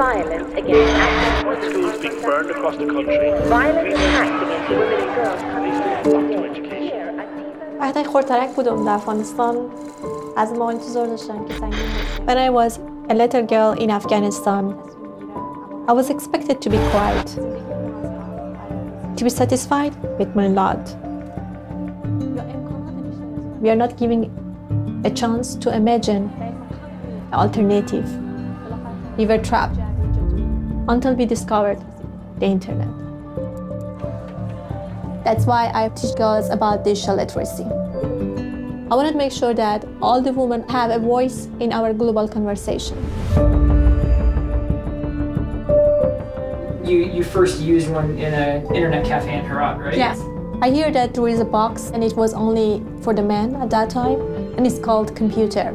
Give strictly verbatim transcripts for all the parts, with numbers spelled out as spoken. violence against Afghan schools being burned across the country. Violent attacks against women and girls. Please back to education. وقتی خردترک بودم در افغانستان از ما انتظار داشتن که سنگین باشیم. When I was a little girl in Afghanistan, I was expected to be quiet, to be satisfied with my lot. We are not giving a chance to imagine an alternative. We were trapped until we discovered the internet. That's why I teach girls about digital literacy. I want to make sure that all the women have a voice in our global conversation. You, you first used one in an internet cafe in Herat, right? Yes. I hear that there is a box, and it was only for the men at that time, and it's called computer.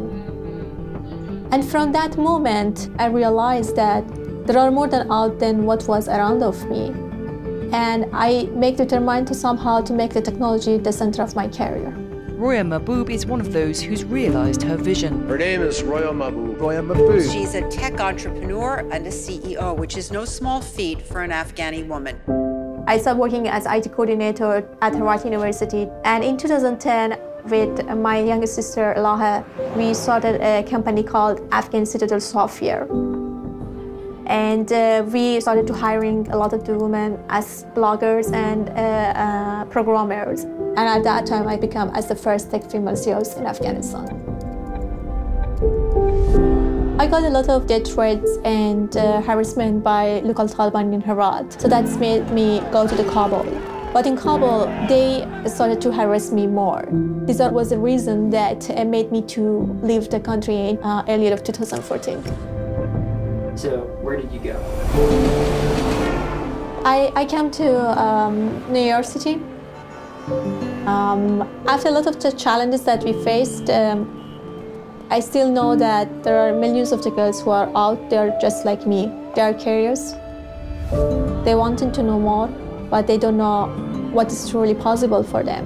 And from that moment, I realized that there are more than out than what was around of me. And I make determined to somehow to make the technology the center of my career. Roya Mahboob is one of those who's realized her vision. Her name is Roya Mahboob. Roya Mahboob. She's a tech entrepreneur and a C E O, which is no small feat for an Afghani woman. I started working as I T coordinator at Herat University, and in two thousand ten, with my younger sister Laha, we started a company called Afghan Citadel Software. And uh, we started to hiring a lot of the women as bloggers and uh, uh, programmers. And at that time, I became as the first tech female C E Os in Afghanistan. I got a lot of death threats and uh, harassment by local Taliban in Herat. So that's made me go to the Kabul. But in Kabul, they started to harass me more. This was the reason that it made me to leave the country in uh, early of two thousand fourteen. So where did you go? I, I came to um, New York City. Um, after a lot of the challenges that we faced, um, I still know that there are millions of the girls who are out there just like me. They are curious. They wanted to know more, but they don't know what is truly possible for them.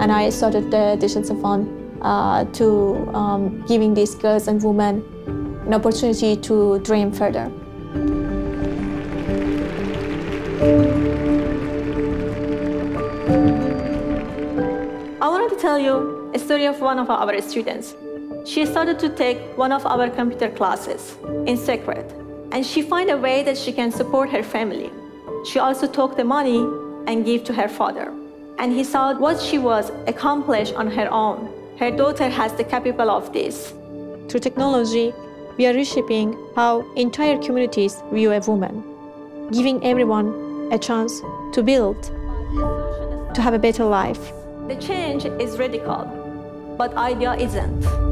And I started the Digital Citizen Fund uh, to um, giving these girls and women an opportunity to dream further. I wanted to tell you a story of one of our students. She started to take one of our computer classes in secret, and she found a way that she can support her family. She also took the money and gave to her father. And he saw what she was accomplished on her own. Her daughter has the capable of this. Through technology, we are reshaping how entire communities view a woman, giving everyone a chance to build, to have a better life. The change is radical, but idea isn't.